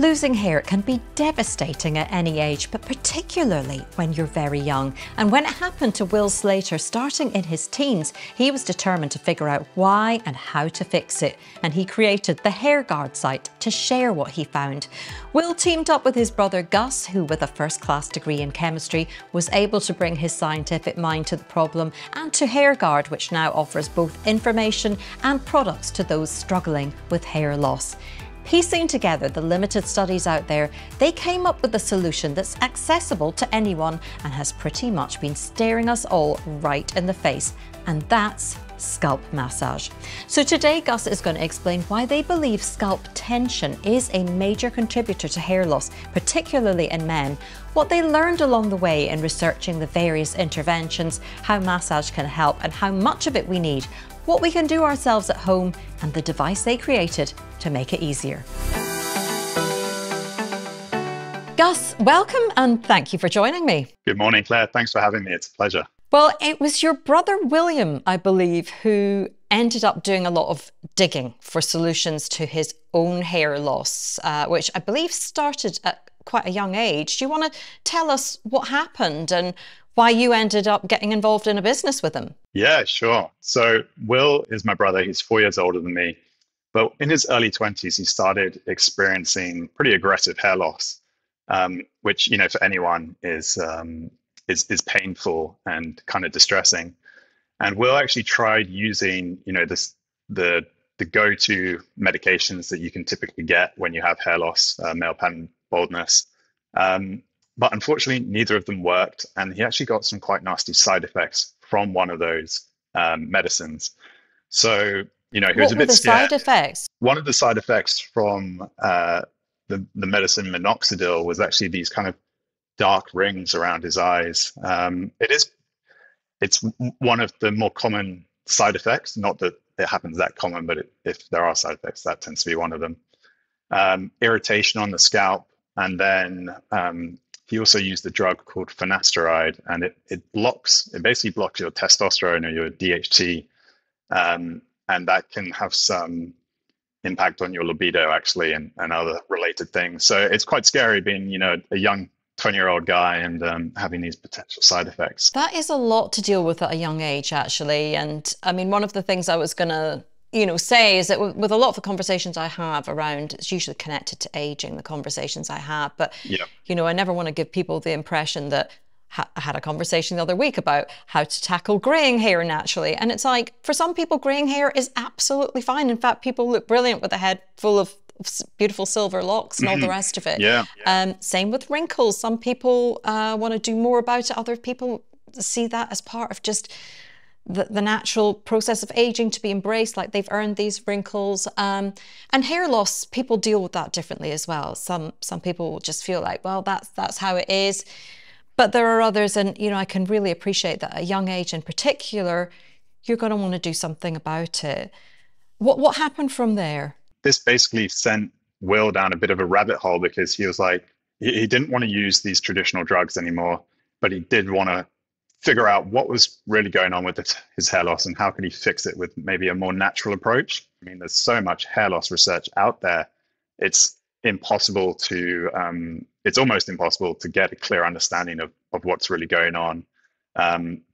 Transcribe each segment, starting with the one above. Losing hair can be devastating at any age, but particularly when you're very young. And when it happened to Will Slater starting in his teens, he was determined to figure out why and how to fix it. And he created the HairGuard site to share what he found. Will teamed up with his brother Gus, who with a first-class degree in chemistry was able to bring his scientific mind to the problem, and to HairGuard, which now offers both information and products to those struggling with hair loss. Piecing together the limited studies out there, they came up with a solution that's accessible to anyone and has pretty much been staring us all right in the face, and that's scalp massage. So today Gus is going to explain why they believe scalp tension is a major contributor to hair loss, particularly in men, what they learned along the way in researching the various interventions, how massage can help and how much of it we need, what we can do ourselves at home, and the device they created to make it easier. Gus, welcome and thank you for joining me. Good morning, Claire. Thanks for having me. It's a pleasure. Well, it was your brother William, I believe, who ended up doing a lot of digging for solutions to his own hair loss, which I believe started at quite a young age. Do you want to tell us what happened and why you ended up getting involved in a business with him? Yeah, sure. So Will is my brother. He's 4 years older than me. But in his early 20s, he started experiencing pretty aggressive hair loss, which, for anyone is painful and kind of distressing. And Will actually tried using, the go-to medications that you can typically get when you have hair loss, male pattern baldness. But unfortunately, neither of them worked. And he actually got some quite nasty side effects from one of those medicines. So, he was a bit scared. What were the side effects? One of the side effects from the medicine Minoxidil was actually these kind of dark rings around his eyes. It's one of the more common side effects, not that it happens that common, but if there are side effects, that tends to be one of them. Irritation on the scalp. And then he also used a drug called finasteride, and it basically blocks your testosterone or your DHT. And that can have some impact on your libido, actually, and other related things. So it's quite scary being, a young 20-year-old guy and having these potential side effects. That is a lot to deal with at a young age, actually. And I mean, one of the things I was going to say is that with a lot of the conversations I have around, it's usually connected to aging, the conversations I have, but, I never want to give people the impression that I had a conversation the other week about how to tackle greying hair naturally. And it's like, for some people, greying hair is absolutely fine. In fact, people look brilliant with a head full of beautiful silver locks and all the rest of it. Same with wrinkles. Some people want to do more about it. Other people see that as part of just the natural process of aging, to be embraced, like they've earned these wrinkles. And hair loss, people deal with that differently as well. Some people just feel like, well, that's how it is. But there are others, and I can really appreciate that at a young age in particular, you're going to want to do something about it. What happened from there? This basically sent Will down a bit of a rabbit hole, because he was like, he didn't want to use these traditional drugs anymore, but he did want to figure out what was really going on with his hair loss and how could he fix it with maybe a more natural approach. I mean, there's so much hair loss research out there. It's impossible to, it's almost impossible to get a clear understanding of what's really going on.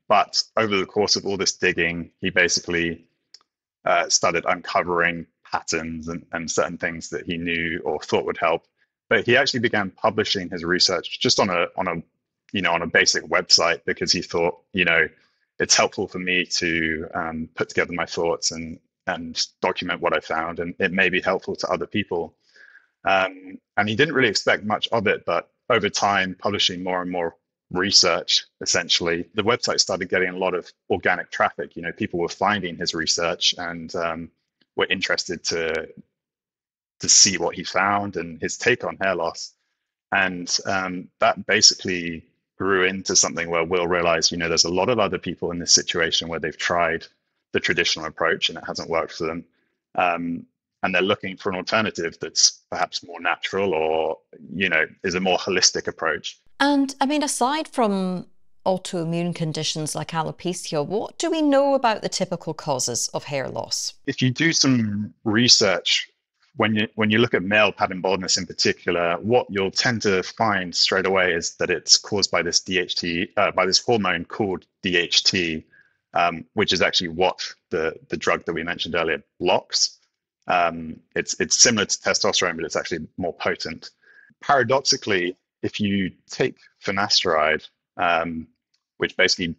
But over the course of all this digging, he basically started uncovering patterns and certain things that he knew or thought would help. But he actually began publishing his research just on a basic website, because he thought, it's helpful for me to put together my thoughts and document what I found, and it may be helpful to other people. And he didn't really expect much of it, but over time, publishing more and more research, essentially, the website started getting a lot of organic traffic. People were finding his research and were interested to see what he found and his take on hair loss. And that basically grew into something where Will realized, there's a lot of other people in this situation where they've tried the traditional approach and it hasn't worked for them. And they're looking for an alternative that's perhaps more natural or, is a more holistic approach. And I mean, aside from autoimmune conditions like alopecia, what do we know about the typical causes of hair loss? If you do some research when you look at male pattern baldness in particular, what you'll tend to find straight away is that it's caused by this DHT, by this hormone called DHT, which is actually what the drug that we mentioned earlier blocks. It's similar to testosterone, but it's actually more potent. Paradoxically, if you take finasteride, which basically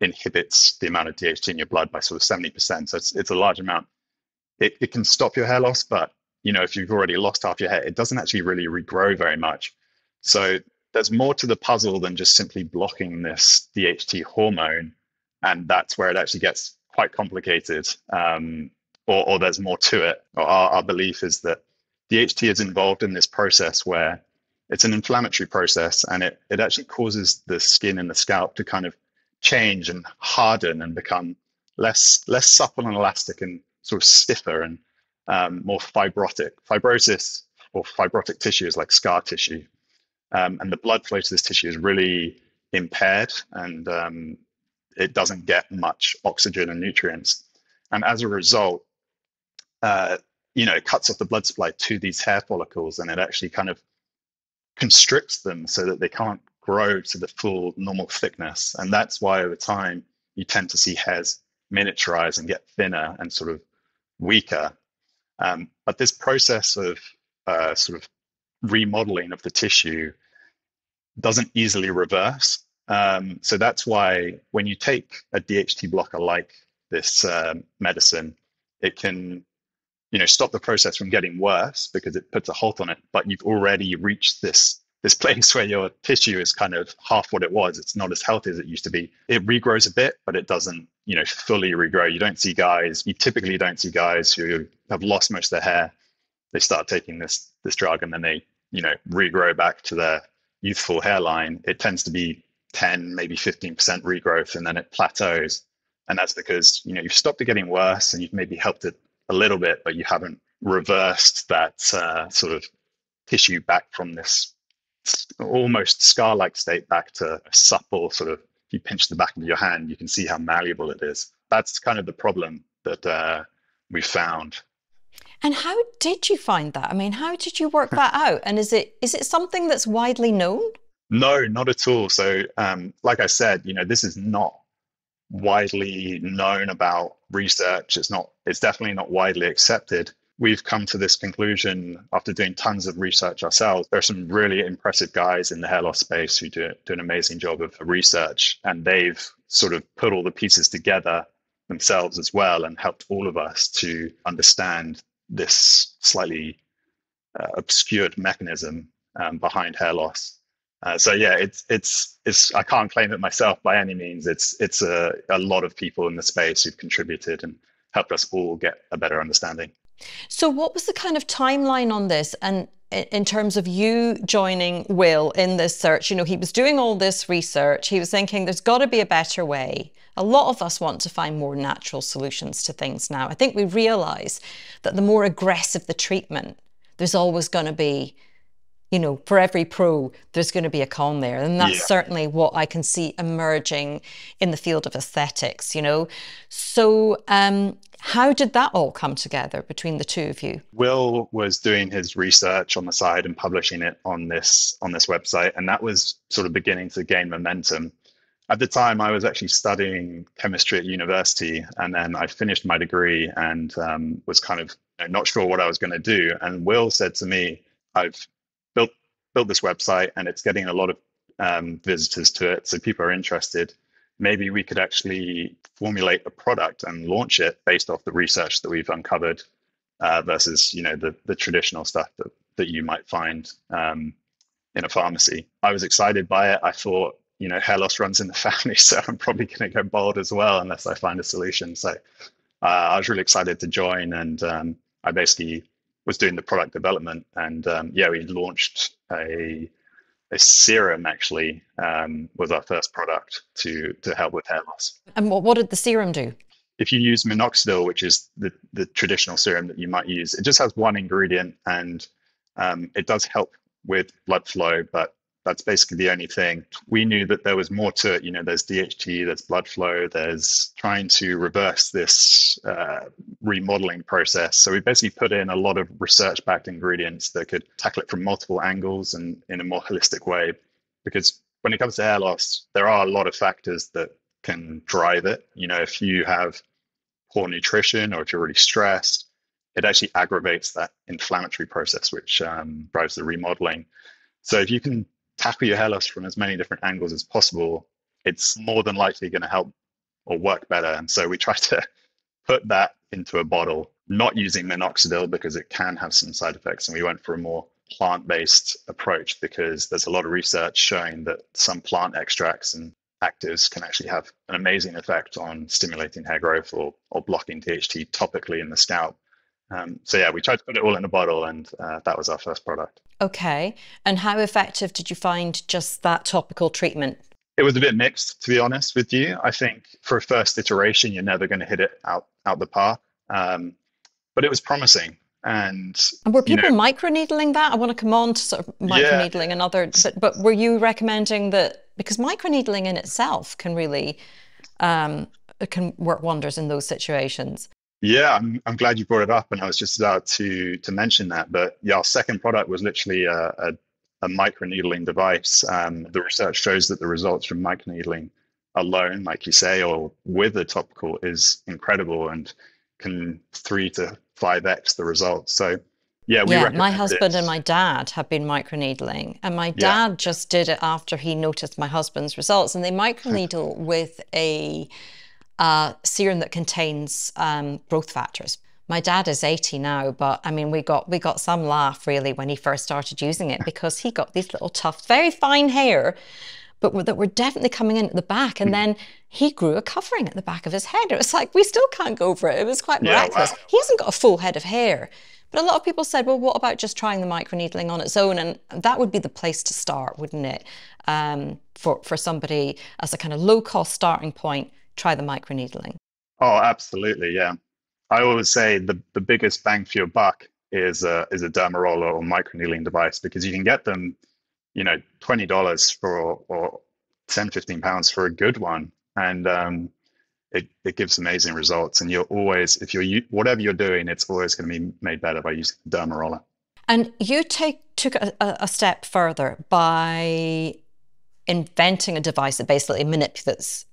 inhibits the amount of DHT in your blood by sort of 70%, so it's a large amount, it can stop your hair loss, but you know, if you've already lost half your hair, it doesn't actually really regrow very much. So there's more to the puzzle than just simply blocking this DHT hormone, and that's where it actually gets quite complicated. Or there's more to it. Our belief is that DHT is involved in this process where it's an inflammatory process, and it actually causes the skin and the scalp to kind of change and harden and become less supple and elastic and sort of stiffer and more fibrotic. Fibrosis or fibrotic tissue is like scar tissue. And the blood flow to this tissue is really impaired, and it doesn't get much oxygen and nutrients. And as a result, you know, it cuts off the blood supply to these hair follicles, and it actually kind of constricts them so that they can't grow to the full normal thickness. And that's why over time you tend to see hairs miniaturize and get thinner and sort of weaker. But this process of sort of remodeling of the tissue doesn't easily reverse. So that's why when you take a DHT blocker like this medicine, it can, you know, stop the process from getting worse because it puts a halt on it, but you've already reached this place where your tissue is kind of half what it was. It's not as healthy as it used to be. It regrows a bit, but it doesn't, you know, fully regrow. You typically don't see guys who have lost most of their hair. They start taking this drug, and then they, you know, regrow back to their youthful hairline. It tends to be 10, maybe 15% regrowth, and then it plateaus. And that's because, you know, you've stopped it getting worse, and you've maybe helped it a little bit, but you haven't reversed that sort of tissue back from this almost scar-like state back to a supple sort of, if you pinch the back of your hand, you can see how malleable it is. That's kind of the problem that we found. And how did you find that? I mean, how did you work that out? And is it something that's widely known? No, not at all. So like I said, you know, this is not widely known about research. It's definitely not widely accepted. We've come to this conclusion after doing tons of research ourselves. There are some really impressive guys in the hair loss space who do an amazing job of research, and they've sort of put all the pieces together themselves as well and helped all of us to understand this slightly obscured mechanism behind hair loss. So yeah, it's I can't claim it myself by any means. It's a lot of people in the space who've contributed and helped us all get a better understanding. So what was the kind of timeline on this, and in terms of you joining Will in this search? You know, he was doing all this research. He was thinking there's got to be a better way. A lot of us want to find more natural solutions to things now. I think we realise that the more aggressive the treatment, there's always going to be, you know, for every pro, there's going to be a con there. And that's certainly what I can see emerging in the field of aesthetics, you know. So how did that all come together between the two of you? Will was doing his research on the side and publishing it on this website. And that was sort of beginning to gain momentum. At the time, I was actually studying chemistry at university, and then I finished my degree and was kind of, you know, not sure what I was going to do. And Will said to me, I've built this website and it's getting a lot of visitors to it, so people are interested. Maybe we could actually formulate a product and launch it based off the research that we've uncovered versus, you know, the traditional stuff that you might find in a pharmacy. I was excited by it. I thought, you know, hair loss runs in the family, so I'm probably going to go bald as well unless I find a solution. So I was really excited to join, and I basically was doing the product development, and we launched a serum. Actually, was our first product to help with hair loss. And what did the serum do? If you use minoxidil, which is the traditional serum that you might use, it just has one ingredient, and it does help with blood flow, but That's basically the only thing. We knew that there was more to it. You know, there's DHT, there's blood flow, there's trying to reverse this remodeling process. So we basically put in a lot of research-backed ingredients that could tackle it from multiple angles and in a more holistic way. Because when it comes to hair loss, there are a lot of factors that can drive it. You know, if you have poor nutrition or if you're really stressed, it actually aggravates that inflammatory process, which drives the remodeling. So if you can tackle your hair loss from as many different angles as possible, it's more than likely going to help or work better. And so we try to put that into a bottle, not using minoxidil because it can have some side effects. And we went for a more plant-based approach because there's a lot of research showing that some plant extracts and actives can actually have an amazing effect on stimulating hair growth or blocking DHT topically in the scalp. So yeah, we tried to put it all in a bottle, and that was our first product. Okay. And how effective did you find just that topical treatment? It was a bit mixed, to be honest with you. I think for a first iteration, you're never going to hit it out the park. But it was promising. And were people microneedling that? I want to come on to sort of microneedling and other, but were you recommending that? Because microneedling in itself can really, it can work wonders in those situations. Yeah, I'm glad you brought it up, and I was just about to mention that. But yeah, our second product was literally a microneedling device. The research shows that the results from microneedling alone, like you say, or with a topical is incredible and can 3 to 5x the results. So yeah, my husband and my dad have been microneedling, and my dad just did it after he noticed my husband's results, and they microneedle with a serum that contains growth factors. My dad is 80 now, but I mean, we got some laugh really when he first started using it, because he got these little tuft, very fine hair, but that were definitely coming in at the back. And then he grew a covering at the back of his head. It was like, we still can't go over it. It was quite miraculous. Wow. He hasn't got a full head of hair. But a lot of people said, well, what about just trying the microneedling on its own? And that would be the place to start, wouldn't it? For somebody as a kind of low-cost starting point, try the microneedling. Oh, absolutely, yeah. I always say the biggest bang for your buck is a dermaroller or microneedling device, because you can get them, you know, $20 for, or £10–15 for a good one, and it gives amazing results. And you're always, if you're whatever you're doing, it's always going to be made better by using the dermaroller. And you took a step further by inventing a device that basically manipulates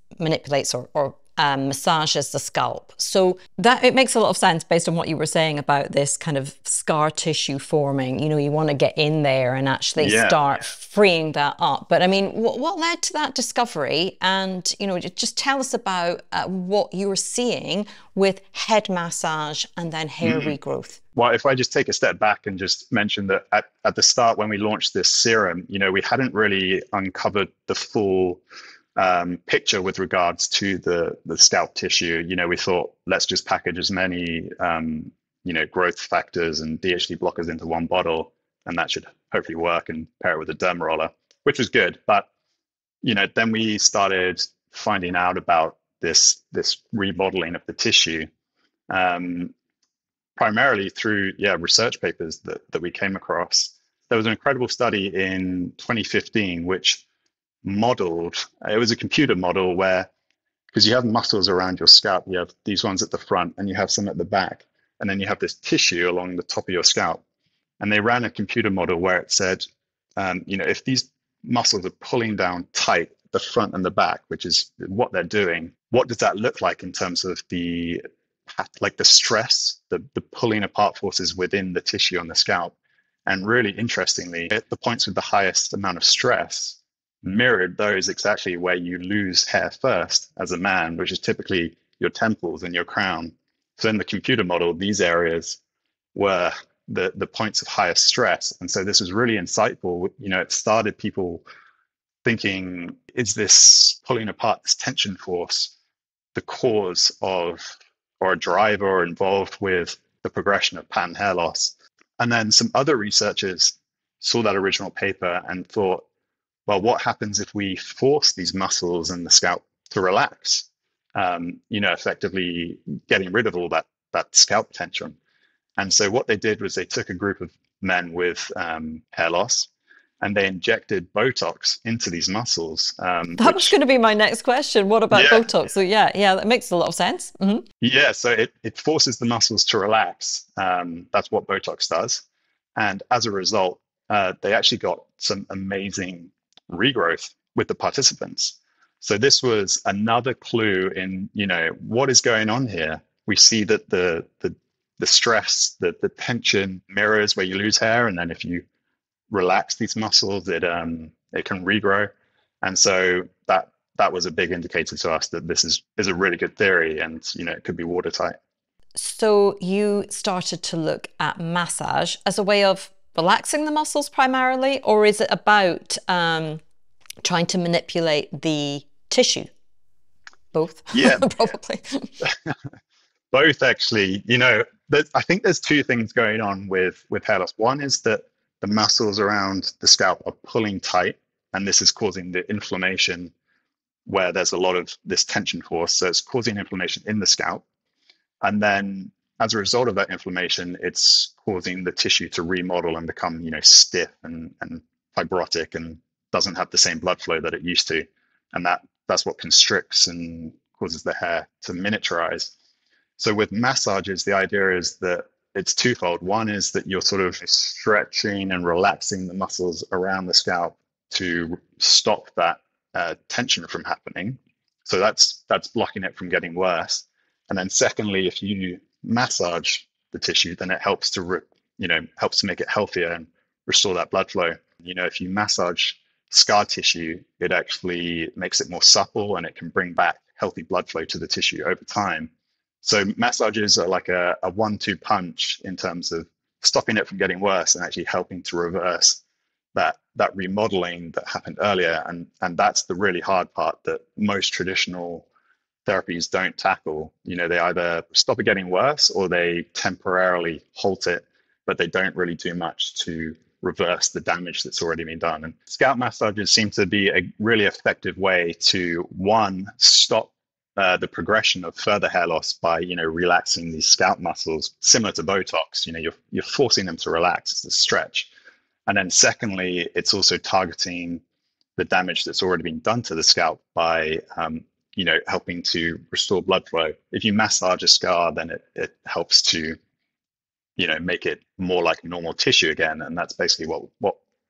or massages the scalp. So that it makes a lot of sense based on what you were saying about this kind of scar tissue forming. You know, you want to get in there and actually start freeing that up. But I mean, what led to that discovery? And, you know, just tell us about what you were seeing with head massage and then hair regrowth. Well, if I just take a step back and just mention that at the start, when we launched this serum, you know, we hadn't really uncovered the full picture with regards to the scalp tissue. You know, we thought, let's just package as many, you know, growth factors and DHT blockers into one bottle, and that should hopefully work, and pair it with a dermaroller, which was good. But, you know, then we started finding out about this remodeling of the tissue, primarily through, research papers that we came across. There was an incredible study in 2015, which modeled, it was a computer model where, because you have muscles around your scalp, you have these ones at the front and you have some at the back, and then you have this tissue along the top of your scalp. And they ran a computer model where it said, you know, if these muscles are pulling down tight, the front and the back, which is what they're doing, what does that look like in terms of the stress, the pulling apart forces within the tissue on the scalp? And really interestingly, at the points with the highest amount of stress mirrored those exactly where you lose hair first as a man, which is typically your temples and your crown. So in the computer model, these areas were the points of highest stress. And so this was really insightful. You know, it started people thinking, is this pulling apart, this tension force, the cause of or a driver involved with the progression of pattern hair loss? And then some other researchers saw that original paper and thought, well, what happens if we force these muscles and the scalp to relax, you know, effectively getting rid of all that scalp tension? And so what they did was they took a group of men with hair loss, and they injected Botox into these muscles. That was going to be my next question. What about Botox? So yeah, that makes a lot of sense. Mm-hmm. Yeah, so it forces the muscles to relax. That's what Botox does. And as a result, they actually got some amazing regrowth with the participants. So this was another clue in, you know, what is going on here? We see that the stress, the tension mirrors where you lose hair. And then if you relax these muscles, it can regrow. And so that was a big indicator to us that this is a really good theory, and you know, it could be watertight. So you started to look at massage as a way of relaxing the muscles primarily, or is it about trying to manipulate the tissue? Both? Yeah, probably. Both, actually. You know, I think there's two things going on with hair loss. One is that the muscles around the scalp are pulling tight, and this is causing the inflammation where there's a lot of this tension force. So it's causing inflammation in the scalp. And then as a result of that inflammation, it's causing the tissue to remodel and become, you know, stiff and fibrotic and doesn't have the same blood flow that it used to. And that's what constricts and causes the hair to miniaturize. So with massages, the idea is that it's twofold. One is that you're sort of stretching and relaxing the muscles around the scalp to stop that tension from happening. So that's blocking it from getting worse. And then secondly, if you massage the tissue, then it helps to, you know, helps to make it healthier and restore that blood flow. You know, if you massage scar tissue, it actually makes it more supple, and it can bring back healthy blood flow to the tissue over time. So massages are like a 1-2 punch in terms of stopping it from getting worse and actually helping to reverse that remodeling that happened earlier. And that's the really hard part that most traditional therapies don't tackle. You know, they either stop it getting worse or they temporarily halt it, but they don't really do much to reverse the damage that's already been done. And scalp massages seem to be a really effective way to, one, stop the progression of further hair loss by, you know, relaxing these scalp muscles, similar to Botox. You know, you're forcing them to relax. It's a stretch. And then secondly, it's also targeting the damage that's already been done to the scalp by, you know, helping to restore blood flow. If you massage a scar, then it helps to, you know, make it more like normal tissue again. And that's basically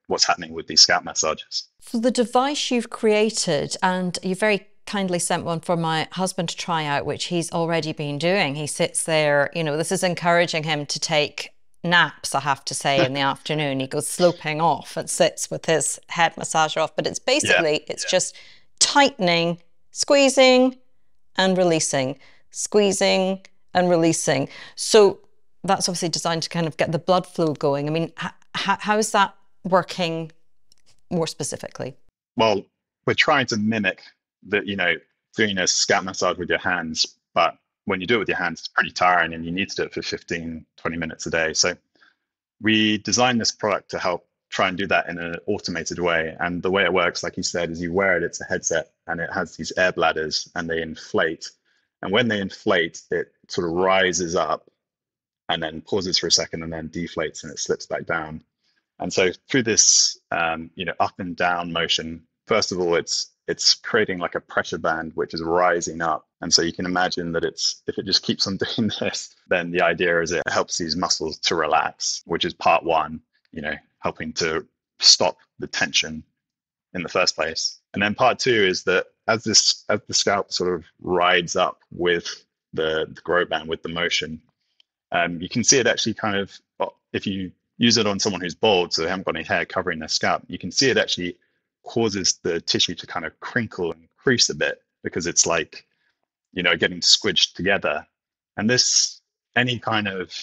what's happening with these scalp massages. So the device you've created, and you're very kindly sent one for my husband to try out, which he's already been doing. He sits there, you know, this is encouraging him to take naps, I have to say, in the afternoon. He goes sloping off and sits with his head massager off, but it's basically, it's just tightening, squeezing and releasing, squeezing and releasing. So that's obviously designed to kind of get the blood flow going. I mean, how is that working more specifically? Well, we're trying to mimic that, you know, doing a scalp massage with your hands, but when you do it with your hands, it's pretty tiring and you need to do it for 15-20 minutes a day. So we designed this product to help try and do that in an automated way. And the way it works, like you said, is you wear it, it's a headset, and it has these air bladders and they inflate. And when they inflate, it sort of rises up and then pauses for a second and then deflates and it slips back down. And so through this, you know, up and down motion, first of all, it's creating like a pressure band, which is rising up. And so you can imagine that if it just keeps on doing this, then the idea is it helps these muscles to relax, which is part one, you know, helping to stop the tension in the first place. And then part two is that as the scalp sort of rides up with the grow band, with the motion, you can see it actually kind of, if you use it on someone who's bald, so they haven't got any hair covering their scalp, you can see it actually causes the tissue to kind of crinkle and crease a bit, because it's like, you know, getting squished together. And this, any kind of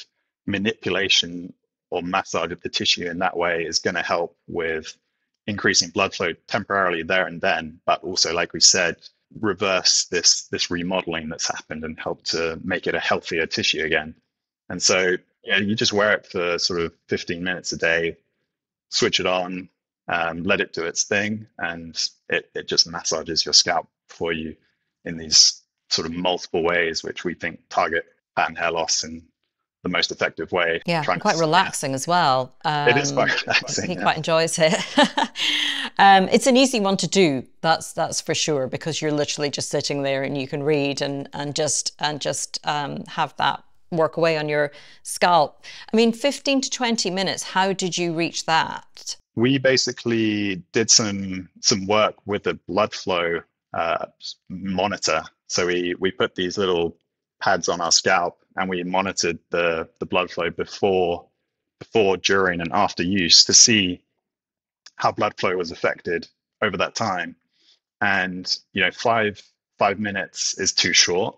manipulation or massage of the tissue in that way is going to help with increasing blood flow temporarily there and then, but also, like we said, reverse this remodeling that's happened and help to make it a healthier tissue again. And so, you know, you just wear it for sort of 15 minutes a day, switch it on, let it do its thing, and it just massages your scalp for you in these sort of multiple ways, which we think target pattern hair loss in the most effective way. Yeah, quite relaxing as well. It is quite relaxing. He quite enjoys it. It's an easy one to do, that's for sure, because you're literally just sitting there and you can read and just have that work away on your scalp. I mean, 15 to 20 minutes, how did you reach that? We basically did some work with a blood flow monitor. So we put these little pads on our scalp and we monitored the blood flow before, during and after use to see how blood flow was affected over that time. And, you know, five minutes is too short.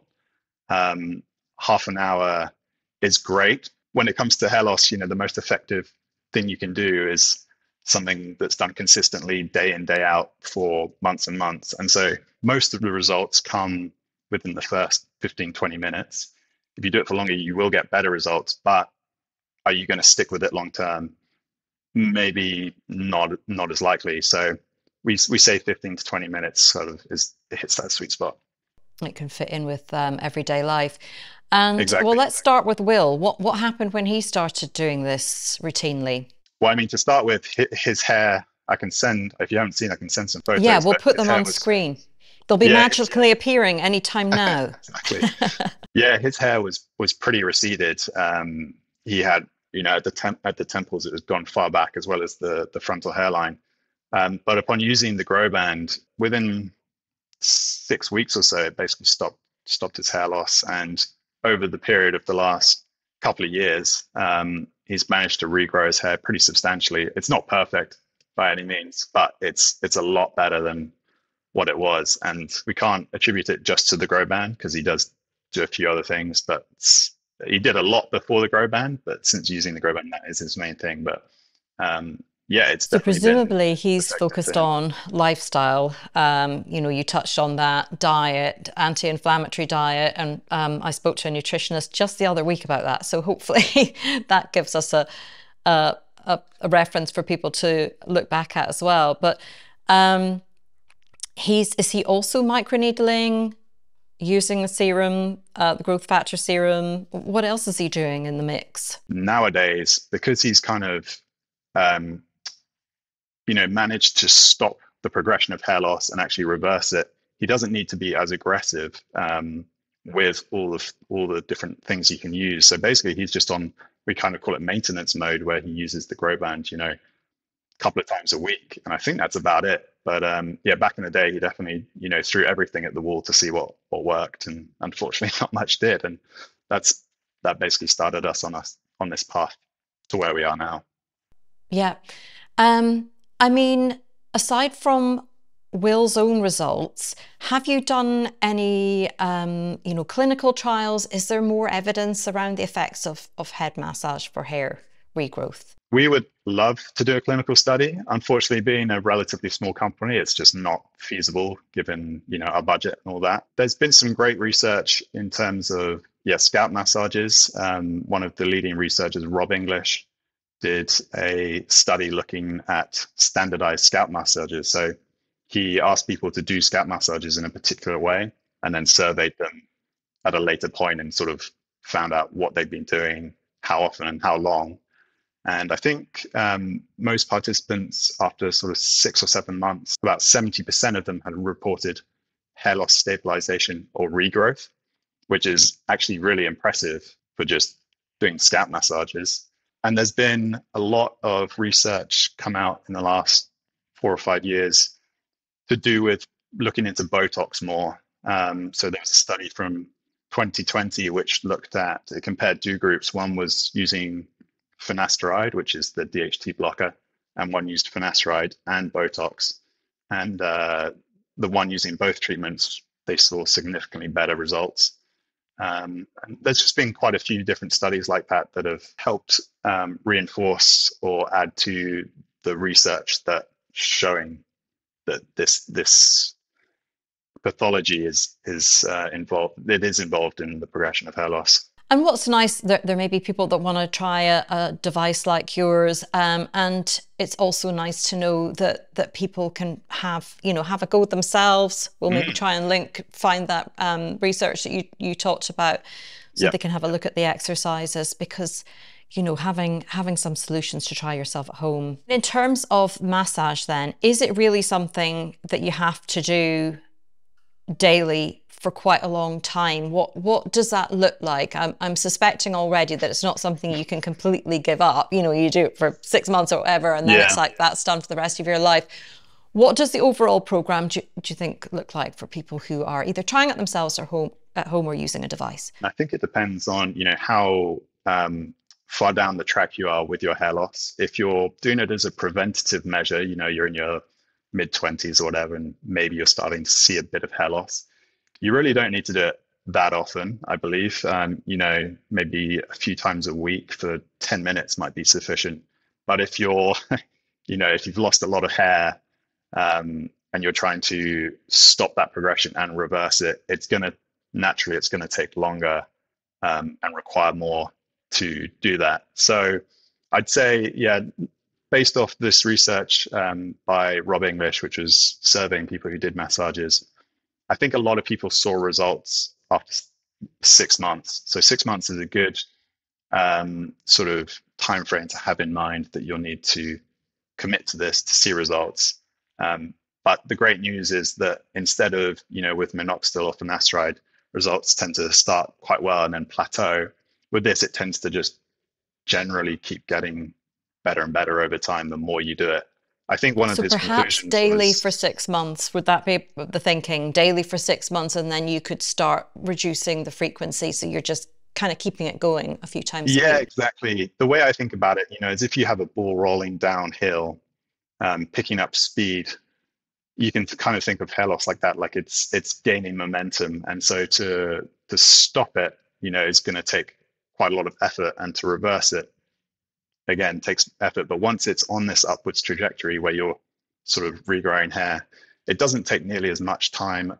Half an hour is great. When it comes to hair loss, you know, the most effective thing you can do is something that's done consistently day in, day out for months and months. And so most of the results come within the first 15, 20 minutes. If you do it for longer, you will get better results, but are you going to stick with it long term? Maybe not as likely. So we say 15 to 20 minutes sort of hits that sweet spot. It can fit in with everyday life. And exactly. Well, let's start with Will. What happened when he started doing this routinely? Well, I mean, to start with, his hair, if you haven't seen, I can send some photos. Yeah, we'll put them on screen. They'll be magically appearing anytime now. Exactly. Yeah, his hair was pretty receded. He had, you know, at the temples, it was gone far back, as well as the frontal hairline. But upon using the Growband, within 6 weeks or so, it basically stopped his hair loss. And over the period of the last couple of years, he's managed to regrow his hair pretty substantially. It's not perfect by any means, but it's a lot better than what it was. And we can't attribute it just to the Growband, because he does do a few other things, but he did a lot before the Growband, but since using the Growband, that is his main thing. But yeah, it's so presumably he's focused on lifestyle. You know, you touched on that, diet, anti-inflammatory diet, and I spoke to a nutritionist just the other week about that. So hopefully that gives us a reference for people to look back at as well. But is he also microneedling, using the serum, the growth factor serum? What else is he doing in the mix nowadays? Because he's kind of you know, managed to stop the progression of hair loss and actually reverse it. He doesn't need to be as aggressive with all the different things he can use. So basically, he's just on, we kind of call it maintenance mode, where he uses the Growband, you know, a couple of times a week, and I think that's about it. But yeah, back in the day, he definitely, you know, threw everything at the wall to see what worked, and unfortunately, not much did. And that basically started us on this path to where we are now. Yeah. I mean, aside from Will's own results, have you done any, you know, clinical trials? Is there more evidence around the effects of head massage for hair regrowth? We would love to do a clinical study. Unfortunately, being a relatively small company, it's just not feasible given, you know, our budget and all that. There's been some great research in terms of, yeah, scalp massages. One of the leading researchers, Rob English, did a study looking at standardized scalp massages. So he asked people to do scalp massages in a particular way and then surveyed them at a later point and sort of found out what they'd been doing, how often and how long. And I think most participants, after sort of 6 or 7 months, about 70% of them had reported hair loss stabilization or regrowth, which is actually really impressive for just doing scalp massages. And there's been a lot of research come out in the last 4 or 5 years to do with looking into Botox more. So there was a study from 2020 which looked at, it compared two groups. One was using finasteride, which is the DHT blocker, and one used finasteride and Botox. And the one using both treatments, they saw significantly better results. And there's just been quite a few different studies like that that have helped reinforce or add to the research that showing that this pathology is involved. It is involved in the progression of hair loss. And what's nice, there may be people that want to try a device like yours, and it's also nice to know that people can have a go themselves. We'll maybe try and find that research that you talked about, so they can have a look at the exercises, because you know, having some solutions to try yourself at home. In terms of massage then, is it really something that you have to do daily for quite a long time? What does that look like? I'm suspecting already that it's not something you can completely give up. You know, you do it for 6 months or whatever, and then it's like that's done for the rest of your life. What does the overall program, do you think, look like for people who are either trying it themselves or at home or using a device? I think it depends on, you know, how far down the track you are with your hair loss. If you're doing it as a preventative measure, you know, you're in your mid-20s or whatever, and maybe you're starting to see a bit of hair loss, you really don't need to do it that often, I believe. You know, maybe a few times a week for 10 minutes might be sufficient. But if you're, you know, if you've lost a lot of hair and you're trying to stop that progression and reverse it, it's going to take longer and require more to do that. So I'd say, yeah, based off this research by Rob English, which was surveying people who did massages, I think a lot of people saw results after 6 months. So 6 months is a good sort of time frame to have in mind that you'll need to commit to this to see results. But the great news is that instead of, you know, with minoxidil or finasteride, results tend to start quite well and then plateau. With this, it tends to just generally keep getting better and better over time the more you do it. I think one of his conclusions was, perhaps daily for 6 months, would that be the thinking? Daily for 6 months, and then you could start reducing the frequency, so you're just kind of keeping it going a few times a week. Yeah, exactly. The way I think about it, you know, is if you have a ball rolling downhill, picking up speed, you can kind of think of hair loss like that, like it's gaining momentum. And so to stop it, you know, is going to take quite a lot of effort, and to reverse it, again, takes effort. But once it's on this upwards trajectory where you're sort of regrowing hair, it doesn't take nearly as much time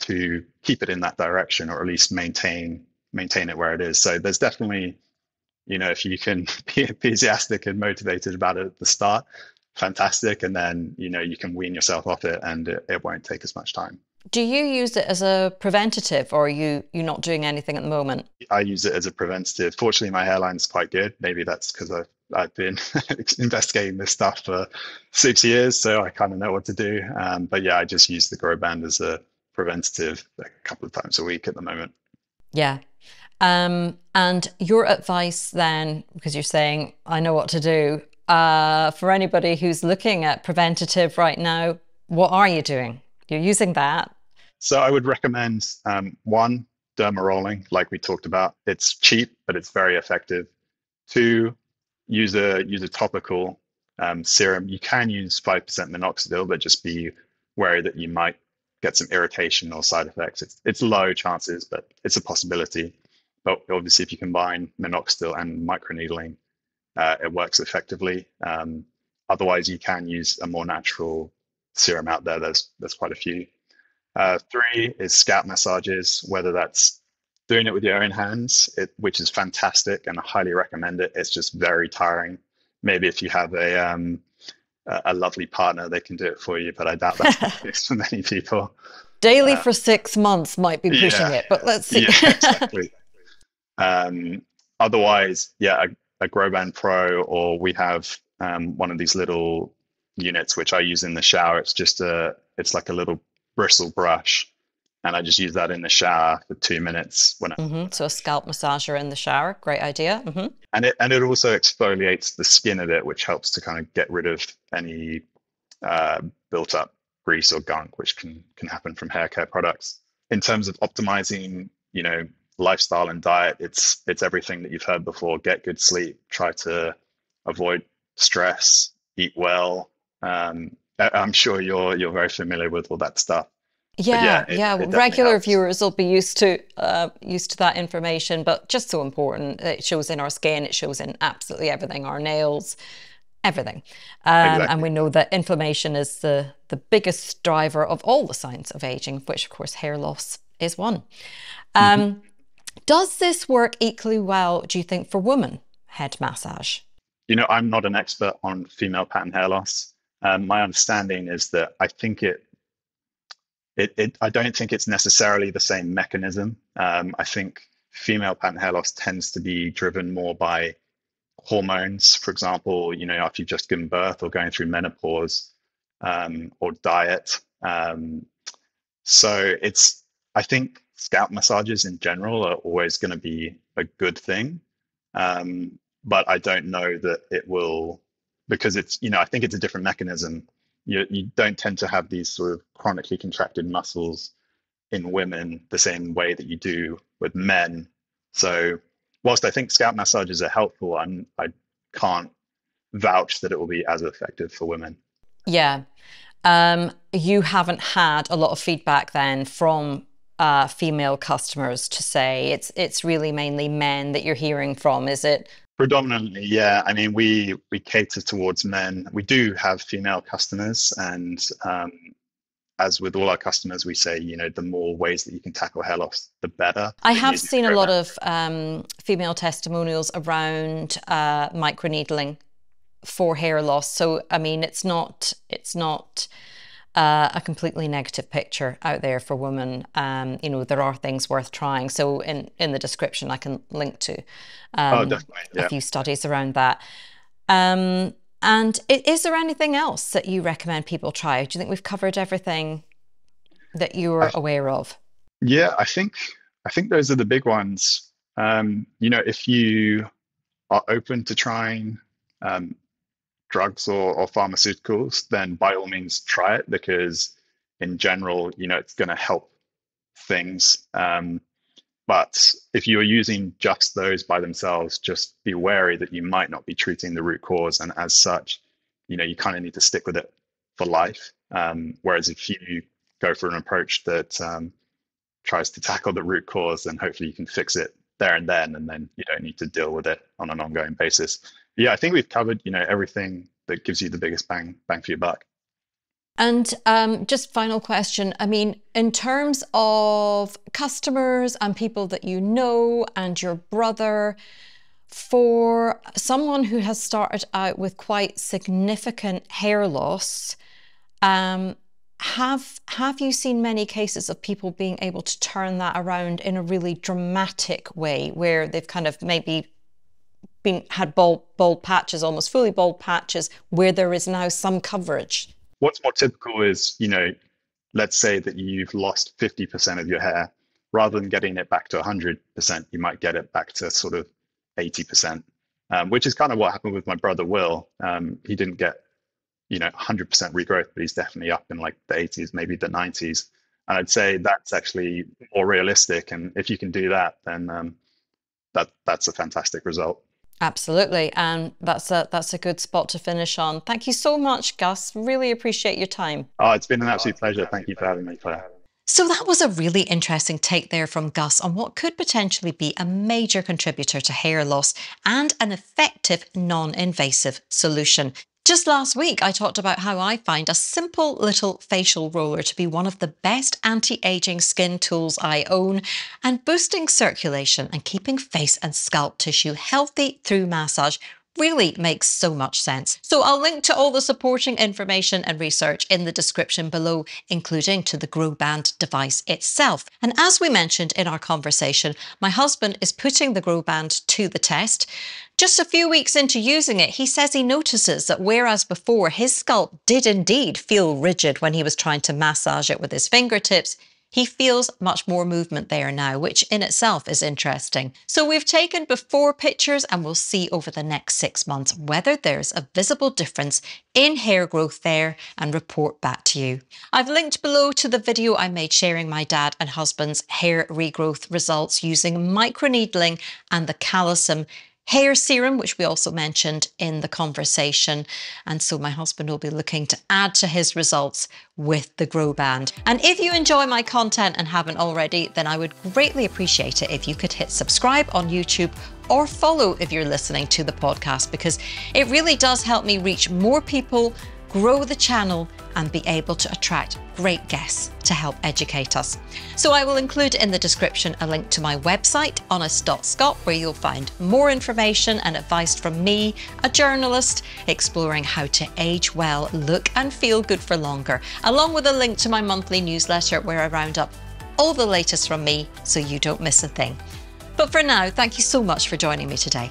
to keep it in that direction, or at least maintain it where it is. So there's definitely, you know, if you can be enthusiastic and motivated about it at the start, fantastic. And then, you know, you can wean yourself off it, and it won't take as much time. Do you use it as a preventative, or are you not doing anything at the moment? I use it as a preventative. Fortunately, my hairline's quite good. Maybe that's because I've been investigating this stuff for 6 years, so I kind of know what to do. But yeah, I just use the Growband as a preventative a couple of times a week at the moment. Yeah. And your advice then, because you're saying, I know what to do, for anybody who's looking at preventative right now, what are you doing? You're using that. So I would recommend one, derma rolling, like we talked about. It's cheap, but it's very effective. Two, use a topical serum. You can use 5% minoxidil, but just be wary that you might get some irritation or side effects. It's low chances, but it's a possibility. But obviously, if you combine minoxidil and microneedling, it works effectively. Otherwise, you can use a more natural serum out there. There's quite a few. Three is scalp massages, whether that's doing it with your own hands, which is fantastic, and I highly recommend it. It's just very tiring. Maybe if you have a lovely partner, they can do it for you, but I doubt that's the case for many people. Daily for 6 months might be pushing it, but let's see. Yeah, exactly. Otherwise, yeah, a Growband Pro, or we have one of these little units which I use in the shower. It's like a little bristle brush, and I just use that in the shower for 2 minutes when so a scalp massager in the shower, great idea. And it also exfoliates the skin a bit, which helps to kind of get rid of any built up grease or gunk which can happen from hair care products. In terms of optimizing, you know, lifestyle and diet, it's everything that you've heard before. Get good sleep, try to avoid stress, eat well. I'm sure you're very familiar with all that stuff. It regular helps. Viewers will be used to that information, but just so important. It shows in our skin, it shows in absolutely everything, our nails, everything. Exactly. And we know that inflammation is the biggest driver of all the signs of aging, of which of course hair loss is one. Does this work equally well, do you think, for women, head massage? You know, I'm not an expert on female pattern hair loss. My understanding is that I think I don't think it's necessarily the same mechanism. I think female pattern hair loss tends to be driven more by hormones, for example, you know, after you've just given birth or going through menopause, or diet. So it's, I think scalp massages in general are always going to be a good thing. But I don't know that it will, because it's, you know, I think it's a different mechanism. You don't tend to have these sort of chronically contracted muscles in women the same way that you do with men. So whilst I think scalp massages are helpful, I can't vouch that it will be as effective for women. Yeah. You haven't had a lot of feedback then from female customers to say it's really mainly men that you're hearing from, is it? Predominantly, yeah. I mean, we cater towards men. We do have female customers, and as with all our customers, we say, you know, the more ways that you can tackle hair loss, the better. I have seen a lot of female testimonials around microneedling for hair loss. So, I mean, it's not a completely negative picture out there for women. You know, there are things worth trying. So in the description, I can link to a few studies around that. And is there anything else that you recommend people try? Do you think we've covered everything that you're aware of? Yeah, I think those are the big ones. You know, if you are open to trying drugs or pharmaceuticals, then by all means try it, because in general, you know, it's going to help things. But if you're using just those by themselves, just be wary that you might not be treating the root cause. And as such, you know, you kind of need to stick with it for life. Whereas if you go for an approach that tries to tackle the root cause, then hopefully you can fix it there and then you don't need to deal with it on an ongoing basis. Yeah, I think we've covered, you know, everything that gives you the biggest bang for your buck. And just final question. I mean, in terms of customers and people that you know and your brother, for someone who has started out with quite significant hair loss, have you seen many cases of people being able to turn that around in a really dramatic way, where they've kind of maybe had bald patches, almost fully bald patches, where there is now some coverage? What's more typical is, you know, let's say that you've lost 50% of your hair. Rather than getting it back to 100%, you might get it back to sort of 80%, which is kind of what happened with my brother, Will. He didn't get, you know, 100% regrowth, but he's definitely up in like the 80s, maybe the 90s. And I'd say that's actually more realistic. And if you can do that, then that's a fantastic result. Absolutely. And that's a good spot to finish on. Thank you so much, Gus. Really appreciate your time. Oh, it's been an absolute pleasure. Thank you for having me, Claire. So that was a really interesting take there from Gus on what could potentially be a major contributor to hair loss and an effective non-invasive solution. Just last week, I talked about how I find a simple little facial roller to be one of the best anti-aging skin tools I own, and boosting circulation and keeping face and scalp tissue healthy through massage really makes so much sense. So I'll link to all the supporting information and research in the description below, including to the Growband device itself. And as we mentioned in our conversation, my husband is putting the Growband to the test. Just a few weeks into using it, he says he notices that whereas before his scalp did indeed feel rigid when he was trying to massage it with his fingertips, he feels much more movement there now, which in itself is interesting. So we've taken before pictures, and we'll see over the next 6 months whether there's a visible difference in hair growth there, and report back to you. I've linked below to the video I made sharing my dad and husband's hair regrowth results using microneedling and the Calecim hair serum, which we also mentioned in the conversation. And so my husband will be looking to add to his results with the Growband. And if you enjoy my content and haven't already, then I would greatly appreciate it if you could hit subscribe on YouTube or follow if you're listening to the podcast, because it really does help me reach more people, grow the channel, and be able to attract great guests to help educate us. So I will include in the description a link to my website, honest.scot, where you'll find more information and advice from me, a journalist, exploring how to age well, look and feel good for longer, along with a link to my monthly newsletter where I round up all the latest from me so you don't miss a thing. But for now, thank you so much for joining me today.